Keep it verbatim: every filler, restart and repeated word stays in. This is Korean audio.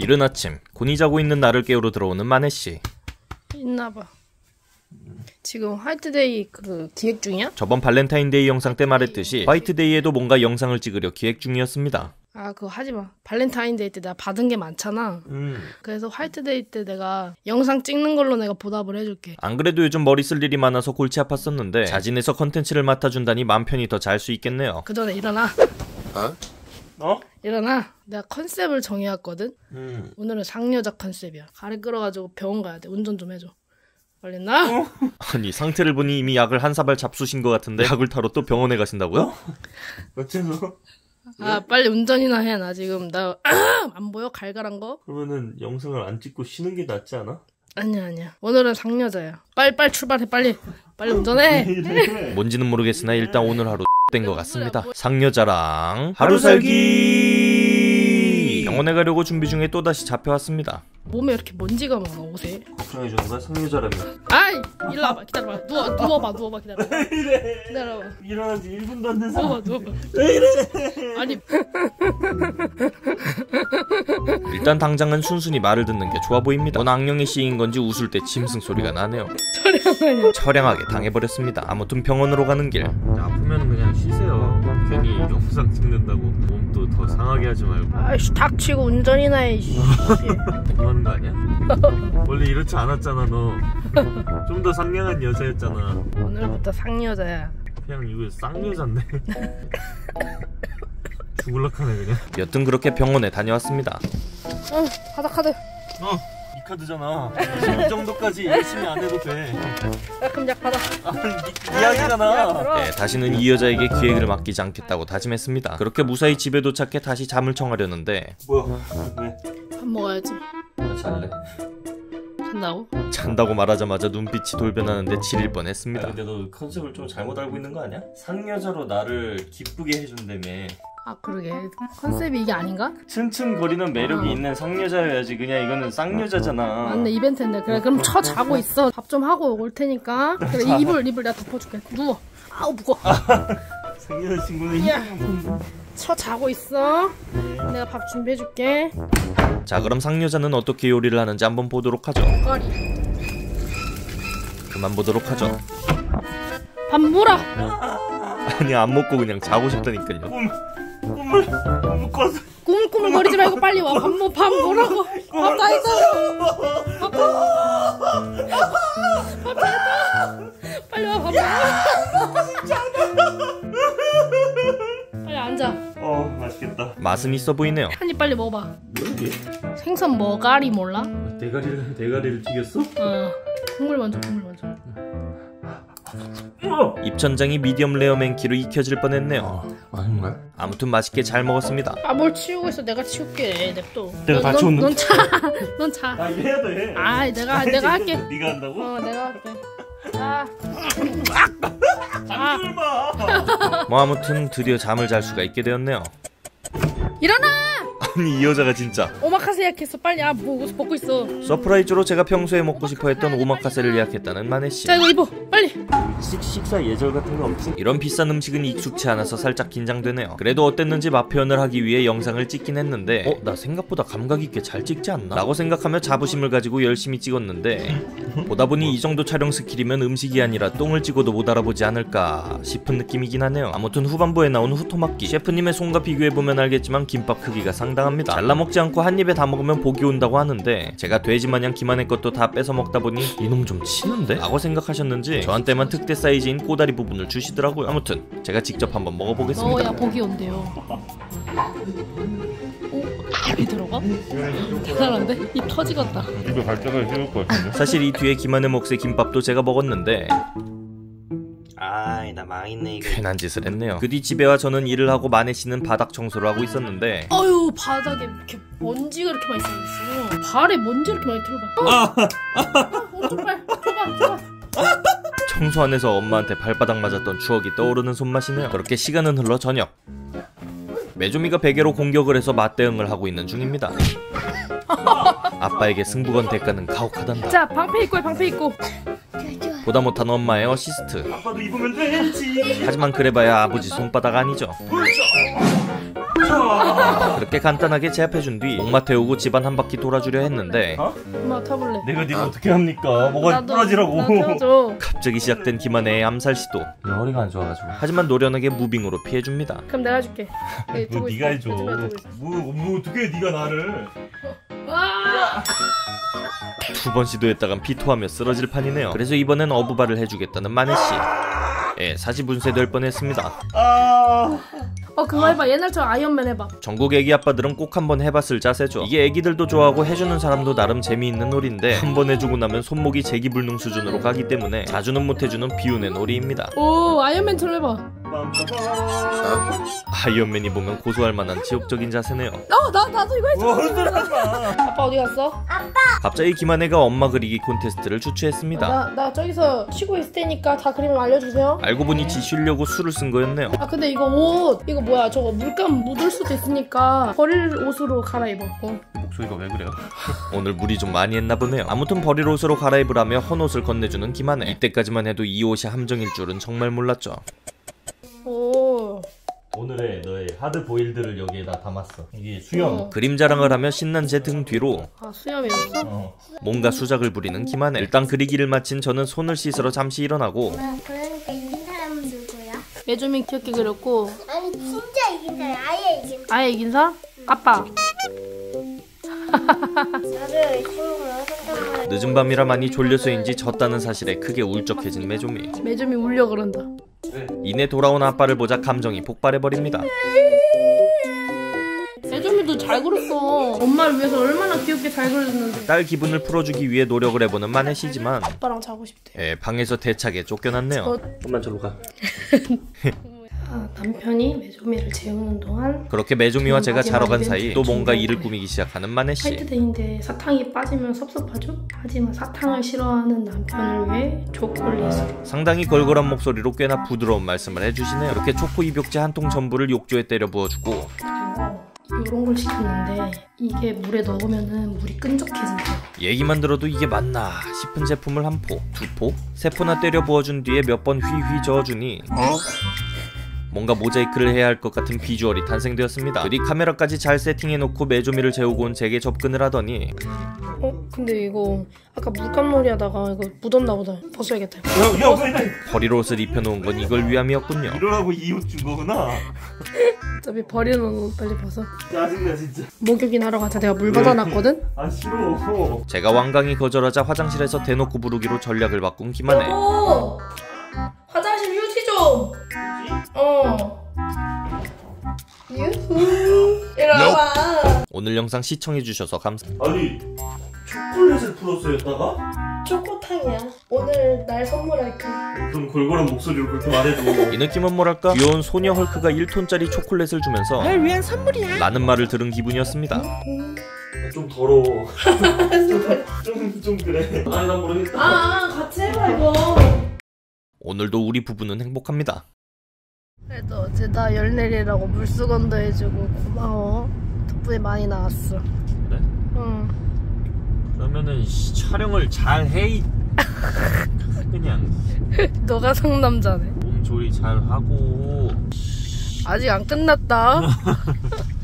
이른 아침, 곤이 자고 있는 나를 깨우러 들어오는 마네씨. 있나봐. 지금 화이트데이 그 기획 중이야? 저번 발렌타인데이 영상 때 말했듯이 화이트데이에도 뭔가 영상을 찍으려 기획 중이었습니다. 아 그거 하지마. 발렌타인데이 때 내가 받은 게 많잖아. 음. 그래서 화이트데이 때 내가 영상 찍는 걸로 내가 보답을 해줄게. 안 그래도 요즘 머리 쓸 일이 많아서 골치 아팠었는데 자진해서 컨텐츠를 맡아준다니 맘 편히 더 잘 수 있겠네요. 그 전에 일어나. 어? 어? 일어나. 내가 컨셉을 정해왔거든. 음. 오늘은 상여자 컨셉이야. 가래 끌어가지고 병원 가야 돼. 운전 좀 해줘. 빨리 나. 어? 아니 상태를 보니 이미 약을 한 사발 잡수신 것 같은데 약을 타러 또 병원에 가신다고요? 어째서? 아 왜? 빨리 운전이나 해. 나 지금 나 안 보여? 갈갈한 거? 그러면은 영상을 안 찍고 쉬는 게 낫지 않아? 아니야 아니야. 오늘은 상여자야. 빨리 빨리 출발해. 빨리 빨리 운전해. 뭔지는 모르겠으나 일단 오늘 하루 된 것 같습니다. 상여자랑 하루살기. 병원에 가려고 준비 중에 또다시 잡혀왔습니다. 몸에 이렇게 먼지가 많아. 옷에 걱정해주는 거야? 상여자라며. 아이! 일로 와봐. 기다려봐. 누워, 누워봐 누워봐 기다려봐. 왜 이래? 기다려봐. 일어난지 일 분도 안 돼서. 누워봐 누워봐. 왜 이래? 아니 일단 당장은 순순히 말을 듣는 게 좋아 보입니다. 넌 악령의 씨인 건지 웃을 때 짐승 소리가 나네요. 처량하게 처량하게 당해버렸습니다. 아무튼 병원으로 가는 길. 아프면 그냥 쉬세요. 괜히 영상 찍는다고 몸도 더 상하게 하지 말고. 아이씨 닥치고 운전이나 해. 거 아니야? 원래 이렇지 않았잖아 너. 좀 더 상냥한 여자였잖아. 오늘부터 상여자야. 그냥 이거 쌍여잔데. 죽을락하네 그냥. 여튼 그렇게 병원에 다녀왔습니다. 응 바닥 카드. 어 이 카드잖아. 이 정도까지 열심히 안 해도 돼. 야, 그럼 약 받아. 아, 이, 이 약이잖아. 네, 다시는 이 여자에게 기획을 맡기지 않겠다고 다짐했습니다. 그렇게 무사히 집에 도착해 다시 잠을 청하려는데. 뭐야? 왜? 밥 먹어야지. 잘래. 잔다고? 잔다고 말하자마자 눈빛이 돌변하는데 지릴 뻔했습니다. 근데 너 컨셉을 좀 잘못 알고 있는 거 아니야? 상여자로 나를 기쁘게 해준다며. 아 그러게 컨셉이 이게 아닌가? 층층거리는 매력이 아. 있는 상여자여야지. 그냥 이거는 쌍여자잖아. 맞네 이벤트인데. 그래 그럼 쳐 자고 있어. 밥 좀 하고 올 테니까. 그래 이불 이불 내가 덮어줄게. 누워. 아우 무거워. 상여자 친구는 힘들어. 쳐 자고 있어. 내가 밥 준비해줄게. 자 그럼 상여자는 어떻게 요리를 하는지 한번 보도록 하죠. 거리. 그만 보도록 하죠. 밥 물어. 아니 안 먹고 그냥 자고 싶다니까요. 꿈, 꿈을 묶어서. 꿈꿈거리지 말고 빨리 와. 밥 먹, 밥 먹으라고. 밥 다 했어. 밥 밥 다 했어. 빨리 와 밥 먹어. 빨리 앉아. 어 맛있겠다. 맛은 있어 보이네요. 한 입 빨리 먹어봐. 뭐지? 생선 머가리 몰라? 대가리를 대가리를 튀겼어? 어. 국물 먼저 국물 먼저. 입천장이 미디엄 레어 맨키로 익혀질 뻔했네요. 맛있는 거야? 아무튼 맛있게 잘 먹었습니다. 아 뭘 치우고 있어? 내가 치울게. 냅둬. 내가 다 치웠는데. 넌 차. 넌 차. 나 이래야 돼. 아 내가 내가 할게. 네가 한다고? 어 내가 할게. 자. 아. 뭐 아무튼 드디어 잠을 잘 수가 있게 되었네요. 일어나! 아니 이 여자가 진짜 오마카세 예약했어. 빨리. 아 뭐 먹고 있어. 서프라이즈로 제가 평소에 먹고 싶어했던 오마카세를 예약했다는 마네씨. 자 이거 입어 빨리. 식, 식사 예절 같은 거 없지? 이런 비싼 음식은 익숙치 않아서 살짝 긴장되네요. 그래도 어땠는지 맛 표현을 하기 위해 영상을 찍긴 했는데 어? 나 생각보다 감각 있게 잘 찍지 않나? 라고 생각하며 자부심을 가지고 열심히 찍었는데 보다보니 이 정도 촬영 스킬이면 음식이 아니라 똥을 찍어도 못 알아보지 않을까 싶은 느낌이긴 하네요. 아무튼 후반부에 나온 후토막기 셰프님의 손과 비교해보면 알겠지만 김밥 크기가 상당합니다. 잘라먹지 않고 한 입에 다 먹으면 복이 온다고 하는데 제가 돼지마냥 기만의 것도 다 뺏어 먹다 보니 이놈 좀 치는데? 라고 생각하셨는지 저한테만 특대 사이즈인 꼬다리 부분을 주시더라고요. 아무튼 제가 직접 한번 먹어보겠습니다. 먹어야 복이 온대요. 오? 입이 들어가? 대단한데? 입 터지겠다. 입에 발작을 해볼 것 같은데? 사실 이 뒤에 김한의 몫의 김밥도 제가 먹었는데 아이 나 망했네 이거. 괜한 짓을 했네요. 그 뒤 집에와 저는 일을 하고 마네씨는 바닥 청소를 하고 있었는데 아유 바닥에 이렇게 먼지가 이렇게 많이 들어있어. 발에 먼지 이렇게 많이 들어가. 아! 오른발 줘봐 줘봐. 청소 안에서 엄마한테 발바닥 맞았던 추억이 떠오르는 손맛이네요. 그렇게 시간은 흘러 저녁. 메조미가 베개로 공격을 해서 맞대응을 하고 있는 중입니다. 아빠에게 승부건 대가는 가혹하단다. 자 방패 입고 해 방패 입고. 보다 못한 엄마의 어시스트. 아빠도 입으면 되지. 하지만 그래봐야 아버지 손바닥 아니죠. 그렇게 간단하게 제압해준 뒤 목마 태우고 집안 한 바퀴 돌아주려 했는데 어? 엄마 타볼래. 내가 니가 어떻게 합니까? 뭐가 부러지라고. 갑자기 시작된 김한혜의 암살 시도. 야, 허리가 안 좋아가지고. 하지만 노련하게 무빙으로 피해줍니다. 그럼 내가 해줄게. 뭐 니가 해줘. 뭐, 뭐 어떻게 니가 나를. 두 번 시도했다간 피토하며 쓰러질 판이네요. 그래서 이번엔 어부발을 해주겠다는 마네씨. 예, 사지분쇄될 뻔했습니다. 아... 어 그거 해봐. 옛날처럼 아이언맨 해봐. 전국 애기 아빠들은 꼭 한번 해봤을 자세죠. 이게 애기들도 좋아하고 해주는 사람도 나름 재미있는 놀이인데 한번 해주고 나면 손목이 재기불능 수준으로 가기 때문에 자주는 못해주는 비운의 놀이입니다. 오 아이언맨처럼 해봐. 아이언맨이 보면 고소할 만한 지옥적인 자세네요. 어, 나, 나도 이거 했잖아. 아빠 어디 갔어? 아빠! 갑자기 김한혜가 엄마 그리기 콘테스트를 주최했습니다. 나, 나 저기서 쉬고 있을 테니까 다 그림 알려주세요. 알고 보니 지 쉬려고 술을 쓴 거였네요. 아 근데 이거 옷 이거 뭐야 저거 물감 묻을 수도 있으니까 버릴 옷으로 갈아입어. 어. 목소리가 왜 그래요? 오늘 물이 좀 많이 했나 보네요. 아무튼 버릴 옷으로 갈아입으라며 헌옷을 건네주는 김한혜. 이때까지만 해도 이 옷이 함정일 줄은 정말 몰랐죠. 오. 오늘의 너의 하드 보일드를 여기에다 담았어. 이게 수염. 어. 그림 자랑을 하며 신난 제 등 뒤로. 아 수염이었어? 어. 뭔가 수작을 부리는 김한혜. 일단 그리기를 마친 저는 손을 씻으러 잠시 일어나고. 아, 그러니까 이긴 사람은 누구야? 매주민 귀엽게 그렸고. 아니 진짜 이긴 사람. 아예 이긴 사람. 아예 이긴 사람? 응. 아빠. 늦은 밤이라 많이 졸려서인지 졌다는 사실에 크게 울적해진 매조미. 매조미 울려 그런다. 이내 돌아온 아빠를 보자 감정이 폭발해버립니다. 매조미도 잘 그렸어. 엄마를 위해서 얼마나 귀엽게 잘 그려줬는데. 딸 기분을 풀어주기 위해 노력을 해보는 마네시지만 아빠랑 자고 싶대. 예, 방에서 대차게 쫓겨났네요. 좀만 저로 가. 아, 남편이 매조미를 재우는 동안 그렇게 매조미와 제가 자러 간 사이 또 뭔가 일을 꾸미기 시작하는 마네씨. 화이트데이인데 사탕이 빠지면 섭섭하죠? 하지만 사탕을 싫어하는 남편을 위해 초콜릿을. 상당히 걸걸한 목소리로 꽤나 부드러운 말씀을 해주시네요. 이렇게 초코 입욕제 한 통 전부를 욕조에 때려 부어주고. 그리고 요런 걸 시켰는데 이게 물에 넣으면은 물이 끈적해진대요. 얘기만 들어도 이게 맞나 싶은 제품을 한 포, 두 포, 세 포나 때려 부어준 뒤에 몇 번 휘휘 저어주니 어? 뭔가 모자이크를 해야 할 것 같은 비주얼이 탄생되었습니다. 그리 카메라까지 잘 세팅해놓고 매조미를 재우고 온 제게 접근을 하더니 어? 근데 이거 아까 물감놀이 하다가 이거 묻었나 보다. 벗어야겠다. 야, 야, 빨리, 빨리. 버릴 옷을 입혀놓은 건 이걸 위함이었군요. 이러라고 이 옷 준 거구나. 어차피 버려놓은 옷 빨리 벗어. 짜증나 진짜. 목욕이나 하러 가자. 내가 물 받아놨거든? 아 싫어. 제가 완강히 거절하자 화장실에서 대놓고 부르기로 전략을 바꾼 김한혜. 여보! 화장실 휴지 좀! 어. 유후. 이러봐. 오늘 영상 시청해주셔서 감사합니다. 아니 초콜릿을 풀었어요 여기다가? 초코탕이야. 오늘 날 선물할게. 좀 골골한 목소리로 그렇게 말해도 이 느낌은 뭐랄까 귀여운 소녀 헐크가 일 톤짜리 초콜릿을 주면서 날 위한 선물이야 라는 말을 들은 기분이었습니다. 좀 더러워. 좀, 좀 그래. 아니 난 모르겠다. 아 같이 해봐 이거. 오늘도 우리 부부는 행복합니다. 그래도 어제 나 열 내리라고 물수건도 해주고 고마워. 덕분에 많이 나왔어. 그래? 응. 그러면은 씨, 촬영을 잘 해. 그냥 너가 상남자네. 몸조리 잘 하고. 아직 안 끝났다.